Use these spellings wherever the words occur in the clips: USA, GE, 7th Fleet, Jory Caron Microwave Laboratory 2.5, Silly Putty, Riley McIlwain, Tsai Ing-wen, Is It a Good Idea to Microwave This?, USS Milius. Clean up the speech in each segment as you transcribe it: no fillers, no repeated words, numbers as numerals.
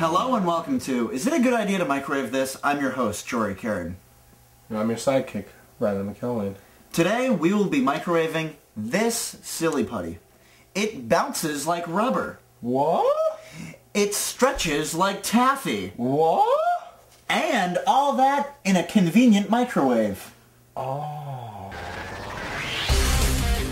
Hello and welcome to Is It a Good Idea to Microwave This? I'm your host, Jory Caron. And I'm your sidekick, Riley McIlwain. Today we will be microwaving this Silly Putty. It bounces like rubber. What? It stretches like taffy. What? And all that in a convenient microwave. Oh.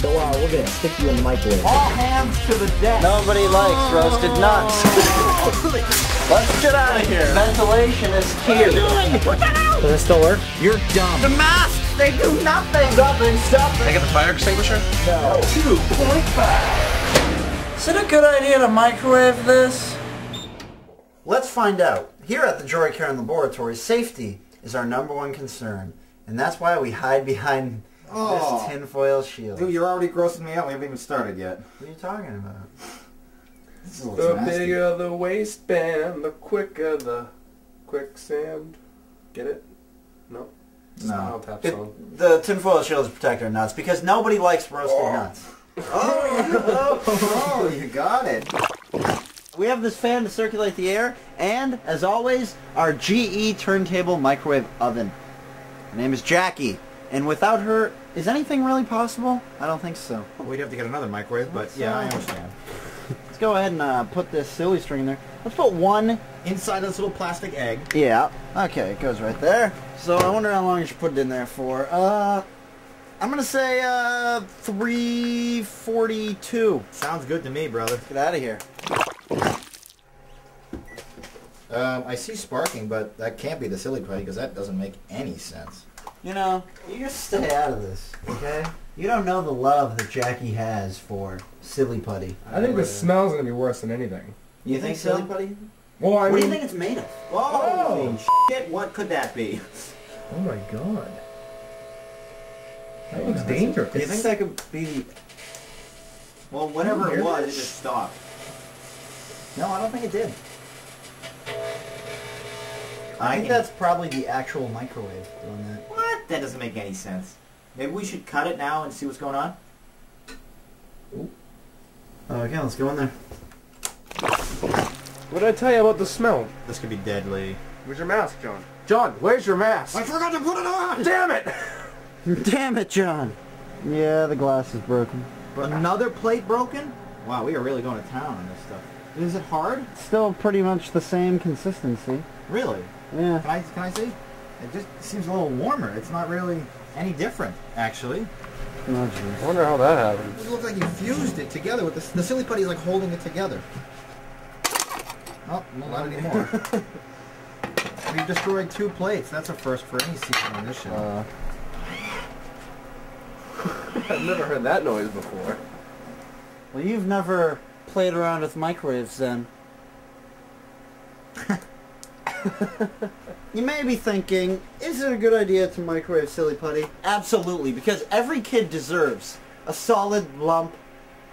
So we're gonna stick you in the microwave. All hands to the deck. Nobody likes roasted nuts. Let's get out of here. Ventilation is key. What are you doing? Put that out! Does that still work? You're dumb. The masks, they do nothing. Stop it. I got the fire extinguisher? No. 2.5. Is it a good idea to microwave this? Let's find out. Here at the Jory Caron Laboratory, safety is our #1 concern. And that's why we hide behind this tinfoil shield. Dude, you're already grossing me out. We haven't even started yet. What are you talking about? This is the nasty. Bigger the waistband, the quicker the quicksand. Get it? No? No. The tinfoil shield is to protect our nuts because nobody likes roasted nuts. You got it. We have this fan to circulate the air and, as always, our GE turntable microwave oven. Her name is Jackie, and without her, is anything really possible? I don't think so. Well, we'd have to get another microwave, but yeah, I understand. Let's go ahead and put this silly string in there. Let's put one inside this little plastic egg. Yeah. Okay, it goes right there. So I wonder how long you should put it in there for. I'm gonna say 342. Sounds good to me, brother. Let's get out of here. I see sparking, but that can't be the Silly Putty because that doesn't make any sense. You know, you just stay out of this, okay? You don't know the love that Jackie has for Silly Putty. I think the smell's gonna be worse than anything. You think Silly Putty? Well, I mean, what do you think it's made of? Oh, shit! What could that be? Oh my god! That looks dangerous. Do you think that could be? Well, whatever it was, it just stopped. No, I don't think it did. I think that's probably the actual microwave doing that. What? That doesn't make any sense. Maybe we should cut it now and see what's going on? Ooh. Okay, let's go in there. What did I tell you about the smell? This could be deadly. Where's your mask, John? John, where's your mask? I forgot to put it on! Damn it! Damn it, John! Yeah, the glass is broken. But another plate broken? Wow, we are really going to town on this stuff. Is it hard? It's still pretty much the same consistency. Really? Yeah. Can I see? It just seems a little warmer. It's not really any different, actually. I wonder how that happened. It looks like you fused it together with the Silly Putty is like holding it together. Oh, well, not anymore. We've destroyed 2 plates. That's a first for any season on this show. I've never heard that noise before. Well, you've never played around with microwaves, then. You may be thinking, is it a good idea to microwave Silly Putty? Absolutely, because every kid deserves a solid lump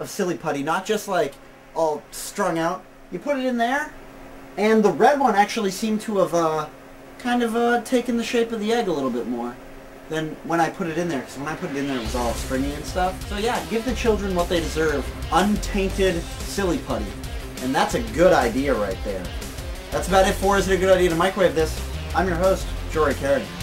of Silly Putty, not just like all strung out. You put it in there, and the red one actually seemed to have kind of taken the shape of the egg a little bit more than when I put it in there, because when I put it in there it was all stringy and stuff. So yeah, give the children what they deserve, untainted Silly Putty, and that's a good idea right there. That's about it for Is It a Good Idea to Microwave This? I'm your host, Jory Caron.